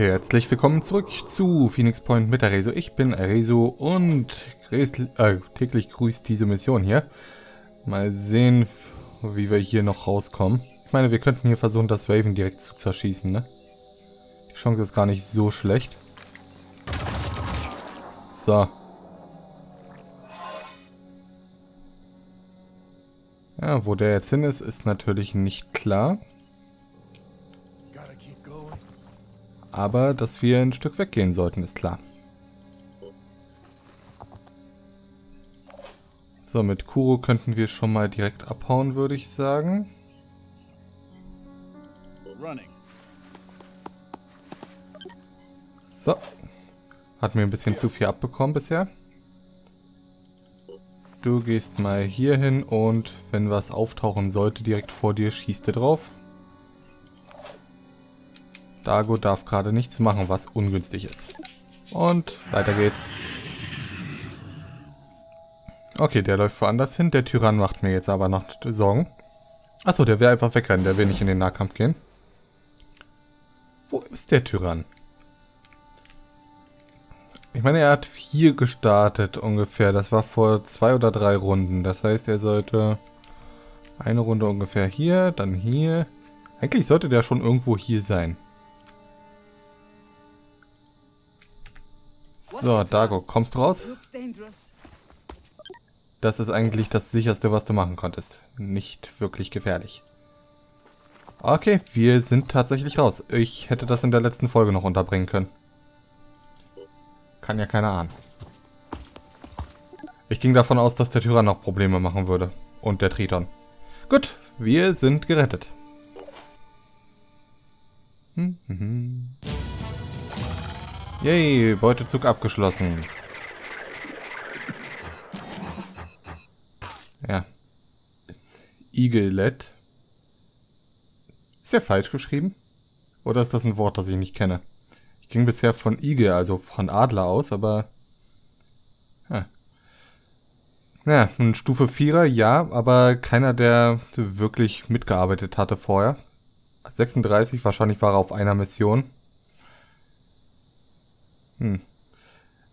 Herzlich willkommen zurück zu Phoenix Point mit Arresu. Ich bin Arresu und täglich grüßt diese Mission hier. Mal sehen, wie wir hier noch rauskommen. Ich meine, wir könnten hier versuchen, das Raven direkt zu zerschießen, ne? Die Chance ist gar nicht so schlecht. So. Ja, wo der jetzt hin ist, ist natürlich nicht klar. Aber, dass wir ein Stück weggehen sollten, ist klar. So, mit Kuro könnten wir schon mal direkt abhauen, würde ich sagen. So. Hat mir ein bisschen zu viel abbekommen bisher. Du gehst mal hier hin und wenn was auftauchen sollte, direkt vor dir, schießt du drauf. Dago darf gerade nichts machen, was ungünstig ist. Und weiter geht's. Okay, der läuft woanders hin. Der Tyrann macht mir jetzt aber noch Sorgen. Achso, der will einfach wegrennen. Der will nicht in den Nahkampf gehen. Wo ist der Tyrann? Ich meine, er hat 4 gestartet ungefähr. Das war vor 2 oder 3 Runden. Das heißt, er sollte eine Runde ungefähr hier, dann hier. Eigentlich sollte der schon irgendwo hier sein. So, Dago, kommst du raus? Das ist eigentlich das Sicherste, was du machen konntest. Nicht wirklich gefährlich. Okay, wir sind tatsächlich raus. Ich hätte das in der letzten Folge noch unterbringen können. Kann ja keiner ahnen. Ich ging davon aus, dass der Tyrann noch Probleme machen würde. Und der Triton. Gut, wir sind gerettet. Yay, Beutezug abgeschlossen. Ja. Igelet. Ist der falsch geschrieben? Oder ist das ein Wort, das ich nicht kenne? Ich ging bisher von Igel, also von Adler aus, aber... Ja, ja, ein Stufe 4er, ja, aber keiner, der wirklich mitgearbeitet hatte vorher. 36, wahrscheinlich war er auf einer Mission.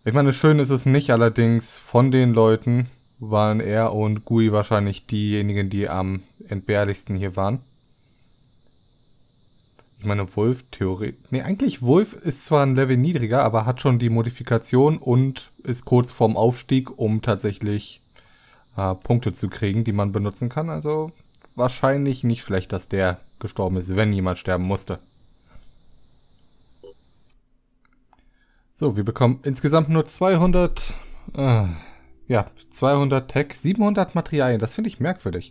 Ich meine, schön ist es nicht, allerdings von den Leuten waren er und Gui wahrscheinlich diejenigen, die am entbehrlichsten hier waren. Ich meine, Wolf theoretisch... Ne, eigentlich Wolf ist zwar ein Level niedriger, aber hat schon die Modifikation und ist kurz vorm Aufstieg, um tatsächlich Punkte zu kriegen, die man benutzen kann. Also wahrscheinlich nicht schlecht, dass der gestorben ist, wenn jemand sterben musste. So, wir bekommen insgesamt nur 200... ja, 200 Tech, 700 Materialien. Das finde ich merkwürdig.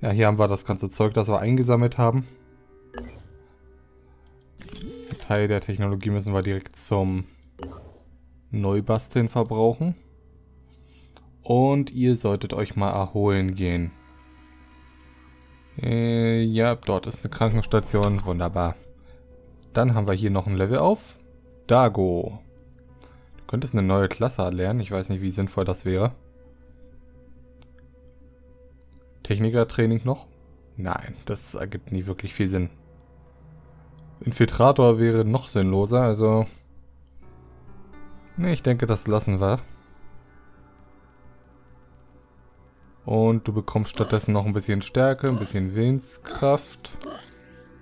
Ja, hier haben wir das ganze Zeug, das wir eingesammelt haben. Ein Teil der Technologie müssen wir direkt zum Neubasteln verbrauchen. Und ihr solltet euch mal erholen gehen. Ja, dort ist eine Krankenstation. Wunderbar. Dann haben wir hier noch ein Level auf. Dago. Du könntest eine neue Klasse erlernen. Ich weiß nicht, wie sinnvoll das wäre. Techniker-Training noch? Nein, das ergibt nie wirklich viel Sinn. Infiltrator wäre noch sinnloser, also... Ne, ich denke, das lassen wir. Und du bekommst stattdessen noch ein bisschen Stärke, ein bisschen Willenskraft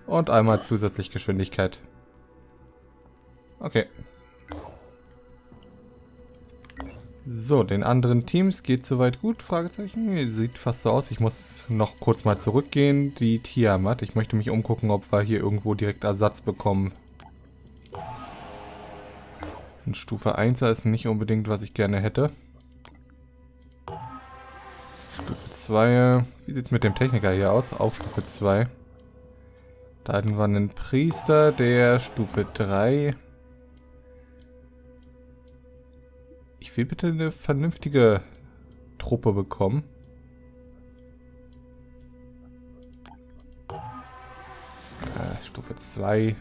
und einmal zusätzlich Geschwindigkeit. Okay. So, den anderen Teams geht soweit gut, Fragezeichen. Sieht fast so aus. Ich muss noch kurz mal zurückgehen. Die Tiamat. Ich möchte mich umgucken, ob wir hier irgendwo direkt Ersatz bekommen. Ein Stufe 1er ist nicht unbedingt, was ich gerne hätte. Stufe 2. Wie sieht es mit dem Techniker hier aus? Auch Stufe 2. Da hatten wir einen Priester, der Stufe 3. Ich will bitte eine vernünftige Truppe bekommen. Stufe 2.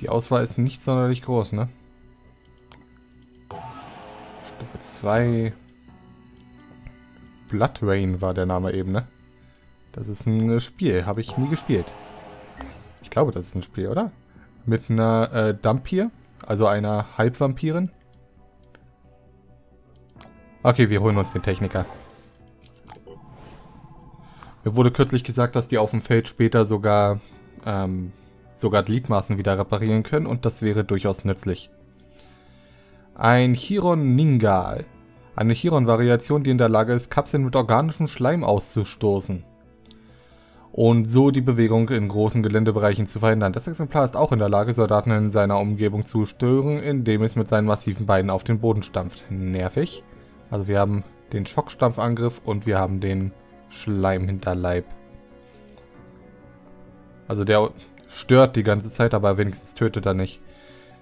Die Auswahl ist nicht sonderlich groß, ne? Stufe 2. Blood Rain war der Name eben, ne? Das ist ein Spiel. Habe ich nie gespielt. Ich glaube, das ist ein Spiel, oder? mit einer Dampir, also einer Halbvampirin. Okay, wir holen uns den Techniker. Mir wurde kürzlich gesagt, dass die auf dem Feld später sogar Gliedmaßen wieder reparieren können und das wäre durchaus nützlich. Ein Chiron Ningal. Eine Chiron-Variation, die in der Lage ist, Kapseln mit organischem Schleim auszustoßen. Und so die Bewegung in großen Geländebereichen zu verhindern. Das Exemplar ist auch in der Lage, Soldaten in seiner Umgebung zu stören, indem es mit seinen massiven Beinen auf den Boden stampft. Nervig. Also wir haben den Schockstampfangriff und wir haben den Schleimhinterleib. Also der stört die ganze Zeit, aber wenigstens tötet er nicht.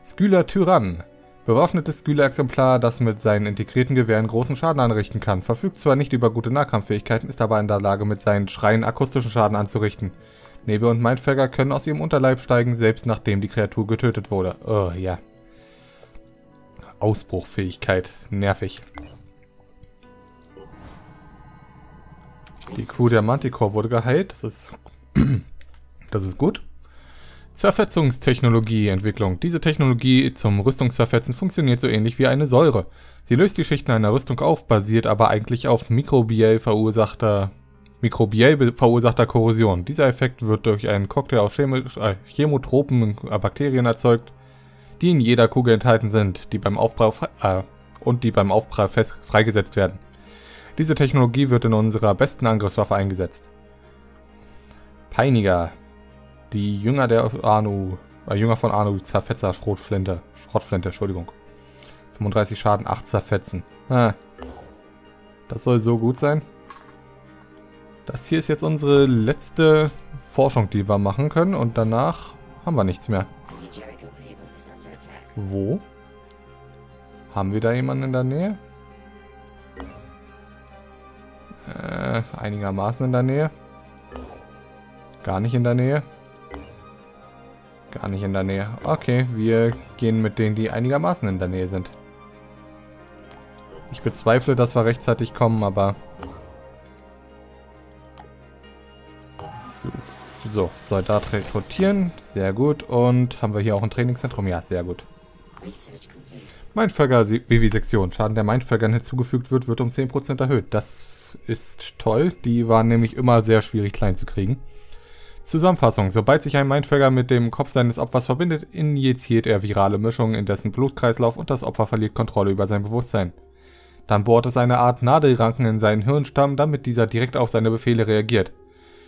Sküler Tyrann. Bewaffnetes Sküler-Exemplar, das mit seinen integrierten Gewehren großen Schaden anrichten kann. Verfügt zwar nicht über gute Nahkampffähigkeiten, ist aber in der Lage, mit seinen Schreien akustischen Schaden anzurichten. Nebel und Mindfänger können aus ihrem Unterleib steigen, selbst nachdem die Kreatur getötet wurde. Oh, ja. Ausbruchfähigkeit. Nervig. Die Crew der Manticore wurde geheilt. Das ist gut. Zerfetzungstechnologie-Entwicklung. Diese Technologie zum Rüstungszerfetzen funktioniert so ähnlich wie eine Säure. Sie löst die Schichten einer Rüstung auf, basiert aber eigentlich auf mikrobiell verursachter Korrosion. Dieser Effekt wird durch einen Cocktail aus chemotropen Bakterien erzeugt, die in jeder Kugel enthalten sind, die beim Aufprall freigesetzt werden. Diese Technologie wird in unserer besten Angriffswaffe eingesetzt. Peiniger. Die Jünger der Anu, Jünger von Anu, Zerfetzer, Schrotflinte, Entschuldigung. 35 Schaden, 8 zerfetzen. Ah, das soll so gut sein. Das hier ist jetzt unsere letzte Forschung, die wir machen können. Und danach haben wir nichts mehr. Wo? Haben wir da jemanden in der Nähe? Einigermaßen in der Nähe. Gar nicht in der Nähe. Gar nicht in der Nähe. Okay, wir gehen mit denen, die einigermaßen in der Nähe sind. Ich bezweifle, dass wir rechtzeitig kommen, aber... So, Soldat rekrutieren. Sehr gut. Und haben wir hier auch ein Trainingszentrum? Ja, sehr gut. Mindfänger-Vivisektion. Schaden, der Mindfängern hinzugefügt wird, wird um 10% erhöht. Das ist toll. Die waren nämlich immer sehr schwierig klein zu kriegen. Zusammenfassung. Sobald sich ein Mindfreaker mit dem Kopf seines Opfers verbindet, injiziert er virale Mischungen in dessen Blutkreislauf und das Opfer verliert Kontrolle über sein Bewusstsein. Dann bohrt es eine Art Nadelranken in seinen Hirnstamm, damit dieser direkt auf seine Befehle reagiert.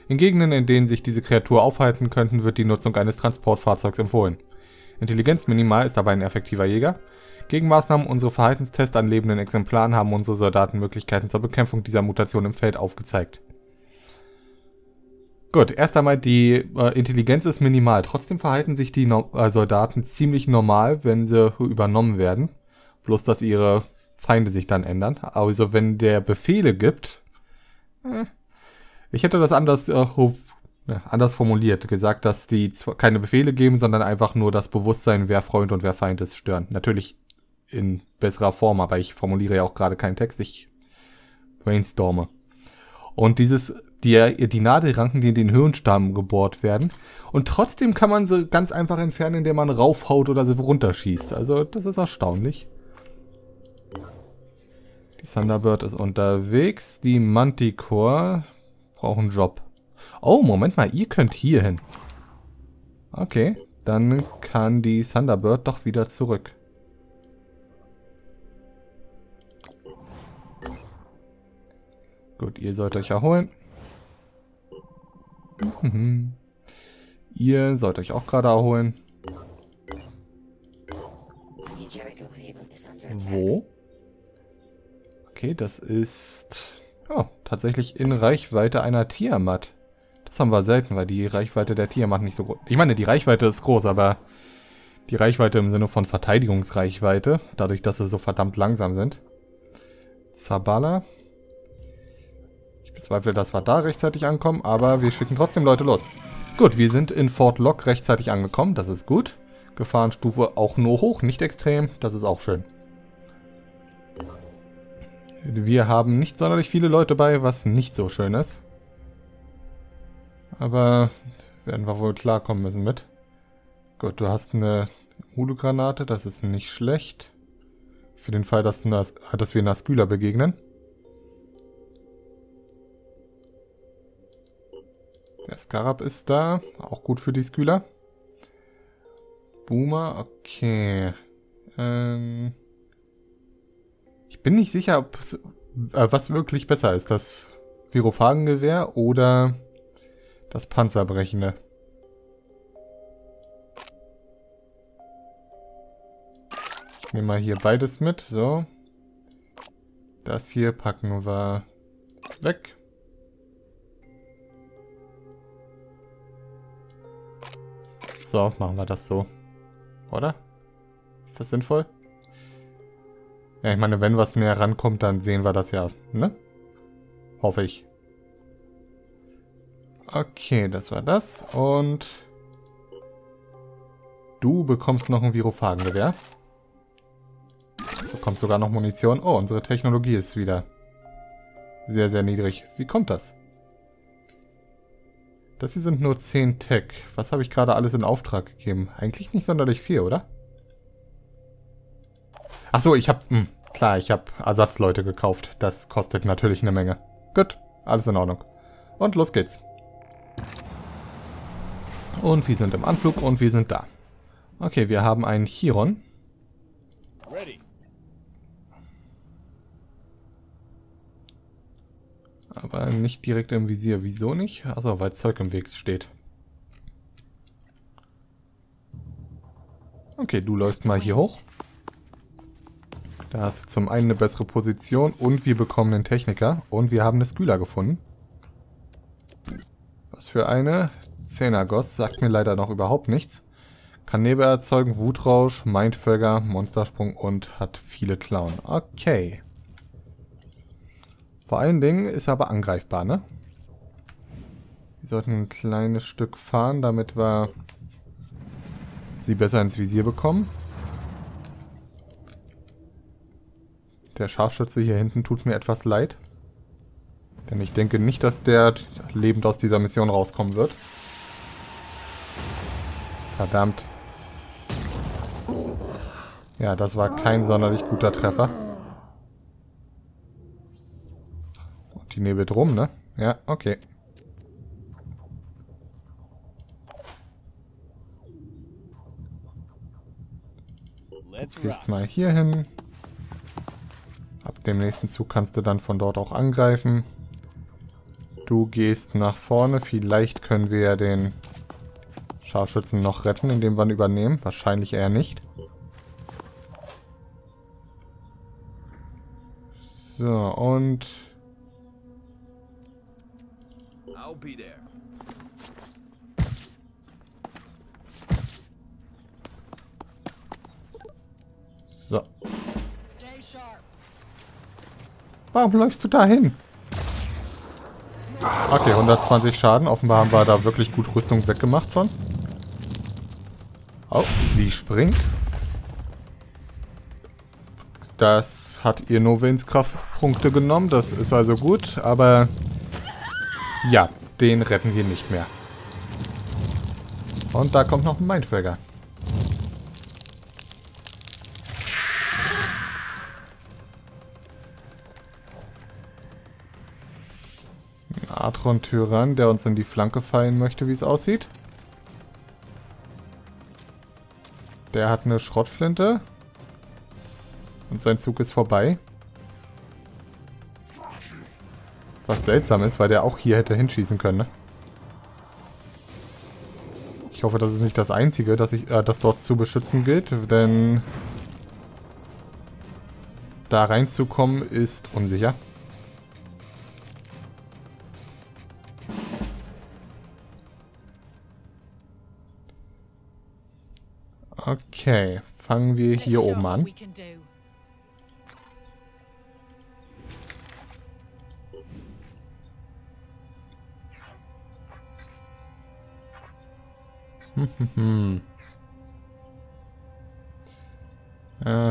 In Gegenden, in denen sich diese Kreatur aufhalten könnten, wird die Nutzung eines Transportfahrzeugs empfohlen. Intelligenz minimal ist aber ein effektiver Jäger. Gegenmaßnahmen, unsere Verhaltenstests an lebenden Exemplaren haben unsere Soldaten Möglichkeiten zur Bekämpfung dieser Mutation im Feld aufgezeigt. Gut, erst einmal die Intelligenz ist minimal. Trotzdem verhalten sich die Soldaten ziemlich normal, wenn sie übernommen werden. Bloß, dass ihre Feinde sich dann ändern. Also, wenn der Befehle gibt... Ich hätte das anders formuliert. Gesagt, dass die keine Befehle geben, sondern einfach nur das Bewusstsein, wer Freund und wer Feind ist, stören. Natürlich in besserer Form, aber ich formuliere ja auch gerade keinen Text. Ich brainstorme. Und dieses... Die Nadelranken, die in den Hirnstamm gebohrt werden. Und trotzdem kann man sie ganz einfach entfernen, indem man raufhaut oder sie runterschießt. Also, das ist erstaunlich. Die Thunderbird ist unterwegs. Die Manticore braucht einen Job. Oh, Moment mal, ihr könnt hier hin. Okay, dann kann die Thunderbird doch wieder zurück. Gut, ihr sollt euch erholen. Ihr sollt euch auch gerade erholen. Wo? Okay, das ist... Oh, tatsächlich in Reichweite einer Tiamat. Das haben wir selten, weil die Reichweite der Tiamat nicht so groß... Ich meine, die Reichweite ist groß, aber... Die Reichweite im Sinne von Verteidigungsreichweite. Dadurch, dass sie so verdammt langsam sind. Zabala. Ich zweifle, dass wir da rechtzeitig ankommen, aber wir schicken trotzdem Leute los. Gut, wir sind in Fort Lock rechtzeitig angekommen, das ist gut. Gefahrenstufe auch nur hoch, nicht extrem, das ist auch schön. Wir haben nicht sonderlich viele Leute bei, was nicht so schön ist. Aber werden wir wohl klarkommen müssen mit. Gut, du hast eine Hulu-Granate, das ist nicht schlecht. Für den Fall, dass wir einer Sküler begegnen. Der Scarab ist da, auch gut für die Sküler. Boomer, okay. Ich bin nicht sicher, ob was wirklich besser ist, das Virophagengewehr oder das Panzerbrechende. Ich nehme mal hier beides mit, so. Das hier packen wir weg. So, machen wir das so. Oder? Ist das sinnvoll? Ja, ich meine, wenn was näher rankommt, dann sehen wir das ja, ne? Hoffe ich. Okay, das war das. Und du bekommst noch ein Virophagengewehr. Du bekommst sogar noch Munition. Oh, unsere Technologie ist wieder sehr, sehr niedrig. Wie kommt das? Das hier sind nur 10 Tech. Was habe ich gerade alles in Auftrag gegeben? Eigentlich nicht sonderlich viel, oder? Achso, ich habe... Klar, ich habe Ersatzleute gekauft. Das kostet natürlich eine Menge. Gut, alles in Ordnung. Und los geht's. Und wir sind im Anflug und wir sind da. Okay, wir haben einen Chiron. Aber nicht direkt im Visier. Wieso nicht? Achso, weil Zeug im Weg steht. Okay, du läufst mal hier hoch. Da hast du zum einen eine bessere Position und wir bekommen einen Techniker. Und wir haben eine Sküler gefunden. Was für eine? 10er Goss, sagt mir leider noch überhaupt nichts. Kann Nebel erzeugen, Wutrausch, Mindfänger, Monstersprung und hat viele Klauen. Okay. Vor allen Dingen ist er aber angreifbar, ne? Wir sollten ein kleines Stück fahren, damit wir sie besser ins Visier bekommen. Der Scharfschütze hier hinten tut mir etwas leid. Denn ich denke nicht, dass der lebend aus dieser Mission rauskommen wird. Verdammt. Ja, das war kein sonderlich guter Treffer. Die Nebel drum, ne? Ja, okay. Gehst mal hier hin. Ab dem nächsten Zug kannst du dann von dort auch angreifen. Du gehst nach vorne. Vielleicht können wir den Scharfschützen noch retten, indem wir ihn übernehmen. Wahrscheinlich eher nicht. So, und... So. Warum läufst du da hin? Okay, 120 Schaden. Offenbar haben wir da wirklich gut Rüstung weggemacht schon. Oh, sie springt. Das hat ihr nur Willenskraftpunkte genommen. Das ist also gut, aber... Ja, den retten wir nicht mehr. Und da kommt noch ein Mindfreaker. Ein Atron-Tyrann, der uns in die Flanke fallen möchte, wie es aussieht. Der hat eine Schrottflinte. Und sein Zug ist vorbei. Was seltsam ist, weil der auch hier hätte hinschießen können, ne? Ich hoffe, das ist nicht das Einzige, das dort zu beschützen gilt, denn da reinzukommen ist unsicher. Okay, fangen wir hier oben an.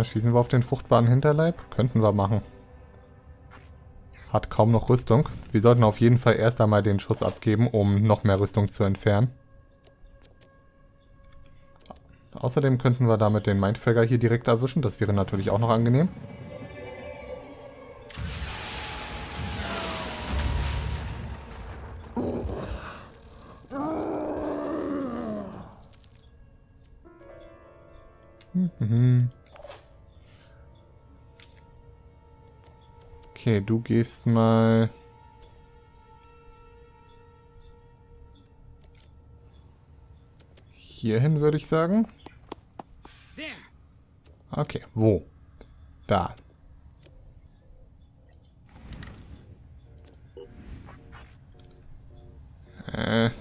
Schießen wir auf den fruchtbaren Hinterleib? Könnten wir machen. Hat kaum noch Rüstung. Wir sollten auf jeden Fall erst einmal den Schuss abgeben, um noch mehr Rüstung zu entfernen. Außerdem könnten wir damit den Mindfreaker hier direkt erwischen. Das wäre natürlich auch noch angenehm. Okay, du gehst mal... hierhin, würde ich sagen. Okay, wo? Da.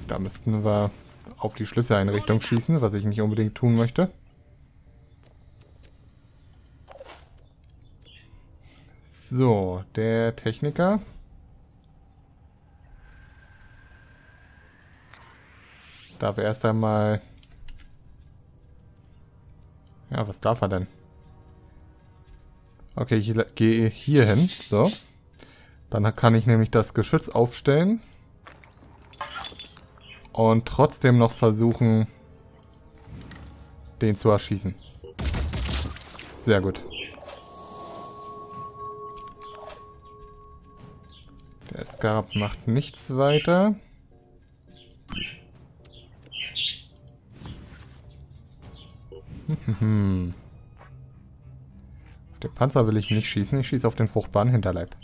Da müssten wir auf die Schlüsseleinrichtung schießen, was ich nicht unbedingt tun möchte. So, der Techniker. Darf erst einmal... Ja, was darf er denn? Okay, ich gehe hier hin. So. Dann kann ich nämlich das Geschütz aufstellen. Und trotzdem noch versuchen, den zu erschießen. Sehr gut. Der Scarab macht nichts weiter. Auf den Panzer will ich nicht schießen. Ich schieße auf den fruchtbaren Hinterleib.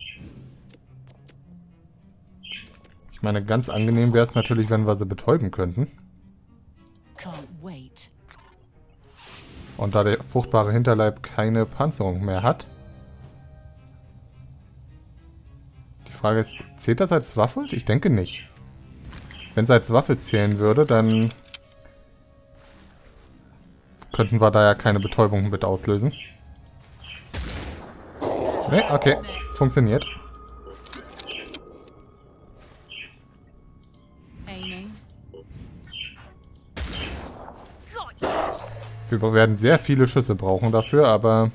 Ich meine, ganz angenehm wäre es natürlich, wenn wir sie betäuben könnten. Und da der fruchtbare Hinterleib keine Panzerung mehr hat. Die Frage ist, zählt das als Waffe? Ich denke nicht. Wenn es als Waffe zählen würde, dann... könnten wir da ja keine Betäubung mit auslösen. Ne, okay. Funktioniert. Wir werden sehr viele Schüsse brauchen dafür, aber...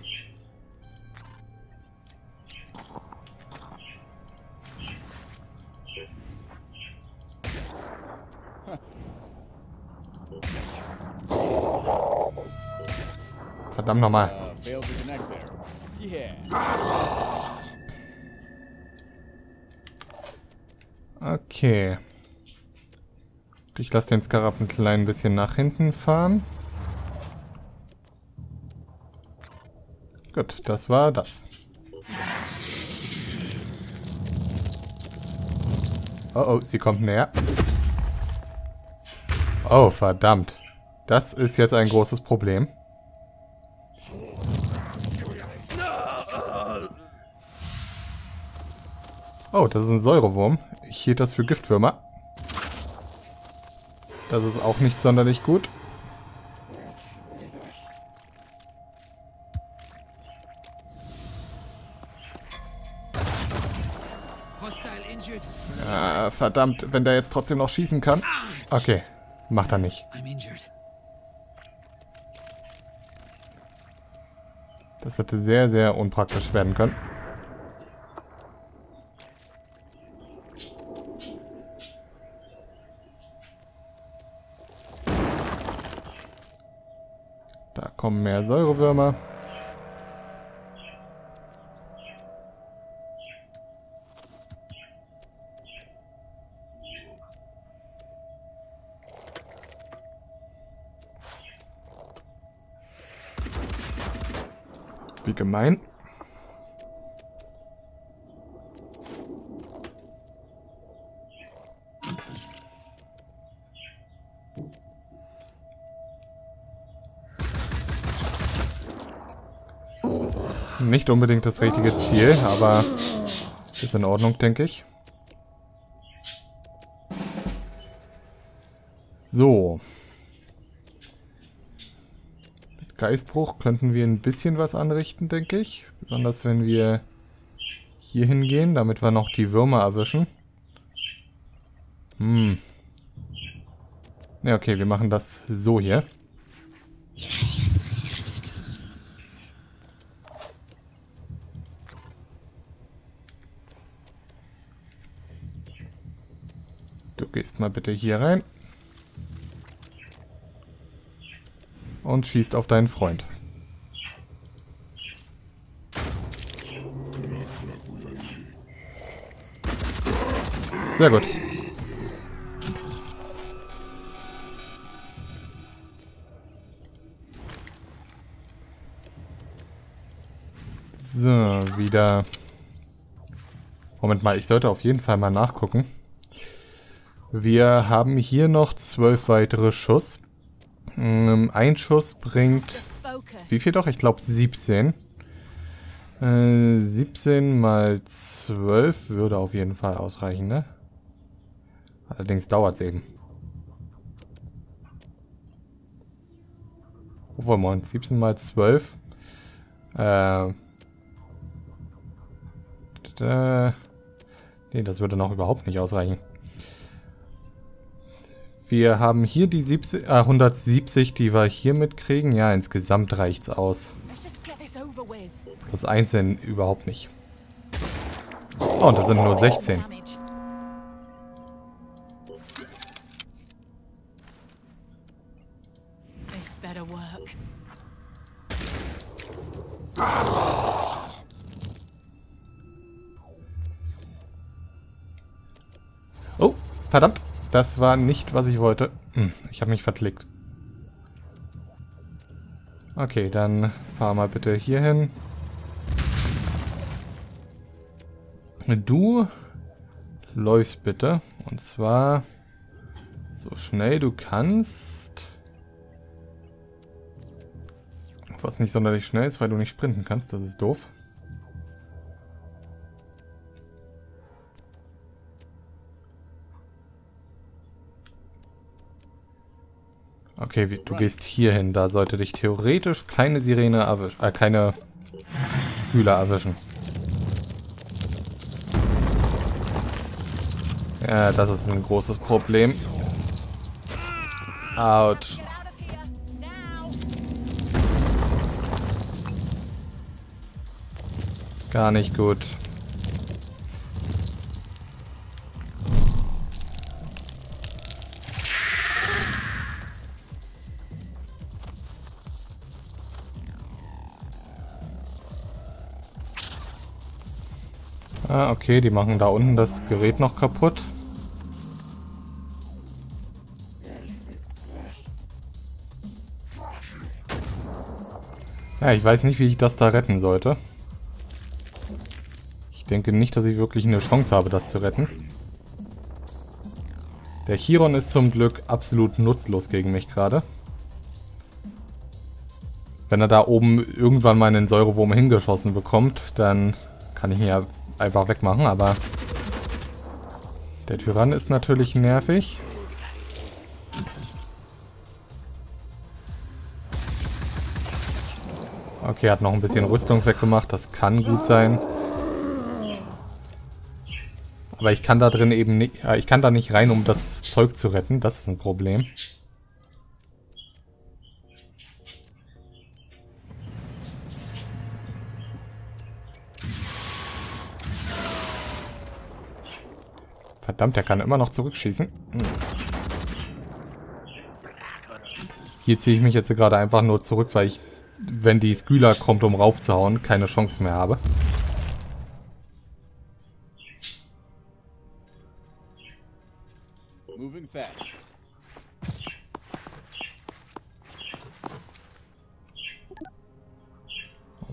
Verdammt nochmal. Okay. Ich lasse den Scarab ein klein bisschen nach hinten fahren. Gut, das war das. Oh, oh, sie kommt näher. Oh, verdammt. Das ist jetzt ein großes Problem. Oh, das ist ein Säurewurm. Ich hielt das für Giftwürmer. Das ist auch nicht sonderlich gut. Ah, verdammt, wenn der jetzt trotzdem noch schießen kann. Okay, macht er nicht. Das hätte sehr, sehr unpraktisch werden können. Da kommen mehr Säurewürmer. Wie gemein. Nicht unbedingt das richtige Ziel, aber ist in Ordnung, denke ich. So. Mit Geistbruch könnten wir ein bisschen was anrichten, denke ich. Besonders wenn wir hier hingehen, damit wir noch die Würmer erwischen. Hm. Ja, okay, wir machen das so hier. Gehst mal bitte hier rein. und schießt auf deinen Freund. Sehr gut. So, wieder... Moment mal, ich sollte auf jeden Fall mal nachgucken. Wir haben hier noch 12 weitere Schuss. Ein Schuss bringt... Wie viel doch? Ich glaube 17. 17 mal 12 würde auf jeden Fall ausreichen, ne? Allerdings dauert es eben. Wo wollen wir uns? 17 mal 12. Nee, das würde noch überhaupt nicht ausreichen. Wir haben hier die 170, die wir hier mitkriegen. Ja, insgesamt reicht's aus. Das Einzelne überhaupt nicht. Oh, und das sind nur 16. Oh, verdammt. Das war nicht, was ich wollte. Ich habe mich verklickt. Okay, dann fahr mal bitte hier hin. Du läufst bitte. Und zwar so schnell du kannst. Was nicht sonderlich schnell ist, weil du nicht sprinten kannst. Das ist doof. Okay, du gehst hier hin. Da sollte dich theoretisch keine Sirene erwischen. Keine Sküler erwischen. Ja, das ist ein großes Problem. Autsch. Gar nicht gut. Ah, okay, die machen da unten das Gerät noch kaputt. Ja, ich weiß nicht, wie ich das da retten sollte. Ich denke nicht, dass ich wirklich eine Chance habe, das zu retten. Der Chiron ist zum Glück absolut nutzlos gegen mich gerade. Wenn er da oben irgendwann mal einen Säurewurm hingeschossen bekommt, dann kann ich ihn ja einfach wegmachen, aber der Tyrann ist natürlich nervig. Okay, hat noch ein bisschen Rüstung weggemacht, das kann gut sein. Aber ich kann da drin eben nicht, ich kann da nicht rein, um das Zeug zu retten, das ist ein Problem. Verdammt, der kann immer noch zurückschießen. Hier ziehe ich mich jetzt gerade einfach nur zurück, weil ich, wenn die Skyla kommt, um raufzuhauen, keine Chance mehr habe.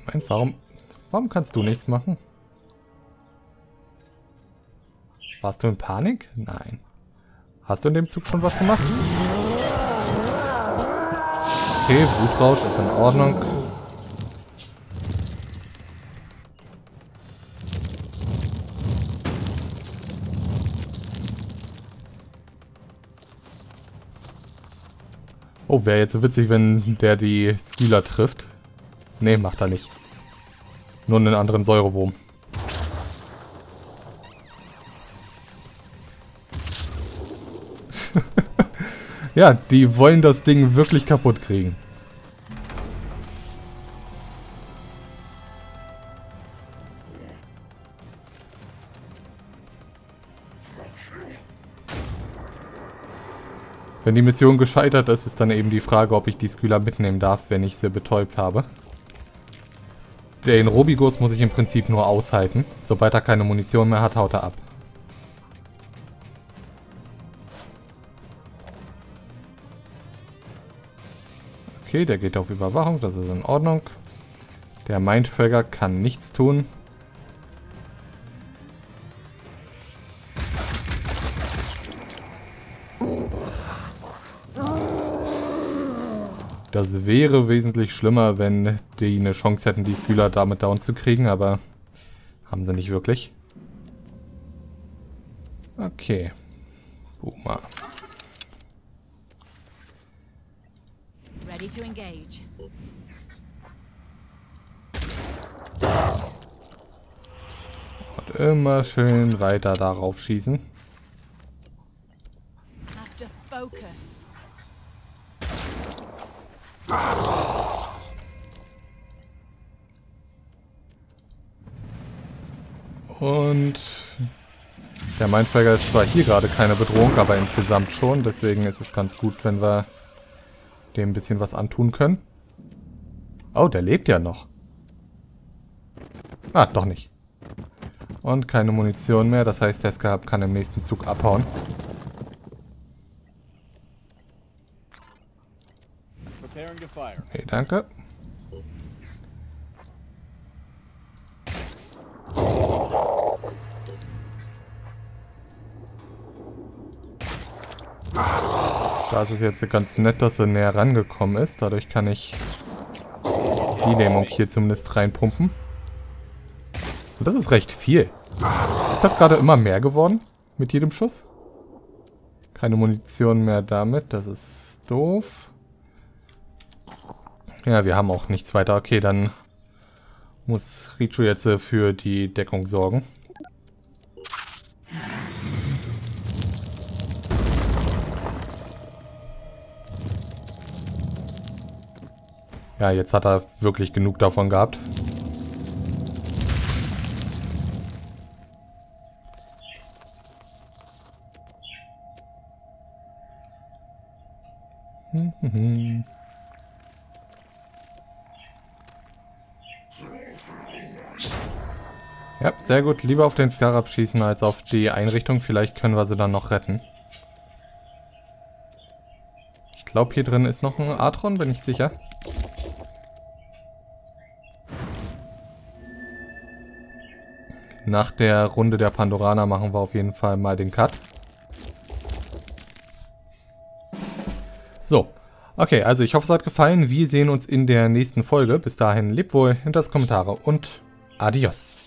Moment, warum kannst du nichts machen? Warst du in Panik? Nein. Hast du in dem Zug schon was gemacht? Okay, Wutrausch ist in Ordnung. Oh, wäre jetzt witzig, wenn der die Sküler trifft. Ne, macht er nicht. Nur einen anderen Säurewurm. Ja, die wollen das Ding wirklich kaputt kriegen. Wenn die Mission gescheitert ist, ist dann eben die Frage, ob ich die Sküler mitnehmen darf, wenn ich sie betäubt habe. Den Robigus muss ich im Prinzip nur aushalten. Sobald er keine Munition mehr hat, haut er ab. Okay, der geht auf Überwachung, das ist in Ordnung. Der Mindfreaker kann nichts tun. Das wäre wesentlich schlimmer, wenn die eine Chance hätten, die Sküler damit down zu kriegen, aber haben sie nicht wirklich. Okay. Boomer. Ready to engage. Und immer schön weiter darauf schießen. After focus. Und der Mindfänger ist zwar hier gerade keine Bedrohung, aber insgesamt schon. Deswegen ist es ganz gut, wenn wir dem ein bisschen was antun können. Oh, der lebt ja noch. Ah, doch nicht. Und keine Munition mehr. Das heißt, der Scarab kann im nächsten Zug abhauen. Okay, danke. Da ist es jetzt ganz nett, dass er näher rangekommen ist. Dadurch kann ich die Lähmung hier zumindest reinpumpen. Und das ist recht viel. Ist das gerade immer mehr geworden mit jedem Schuss? Keine Munition mehr damit, das ist doof. Ja, wir haben auch nichts weiter. Okay, dann muss Richu jetzt für die Deckung sorgen. Ja, jetzt hat er wirklich genug davon gehabt. Ja, sehr gut. Lieber auf den Scarab schießen als auf die Einrichtung. Vielleicht können wir sie dann noch retten. Ich glaube, hier drin ist noch ein Atron, bin ich sicher. Nach der Runde der Pandorana machen wir auf jeden Fall mal den Cut. So. Okay, also ich hoffe, es hat gefallen. Wir sehen uns in der nächsten Folge. Bis dahin, lebt wohl, hinterlasst Kommentare und adios.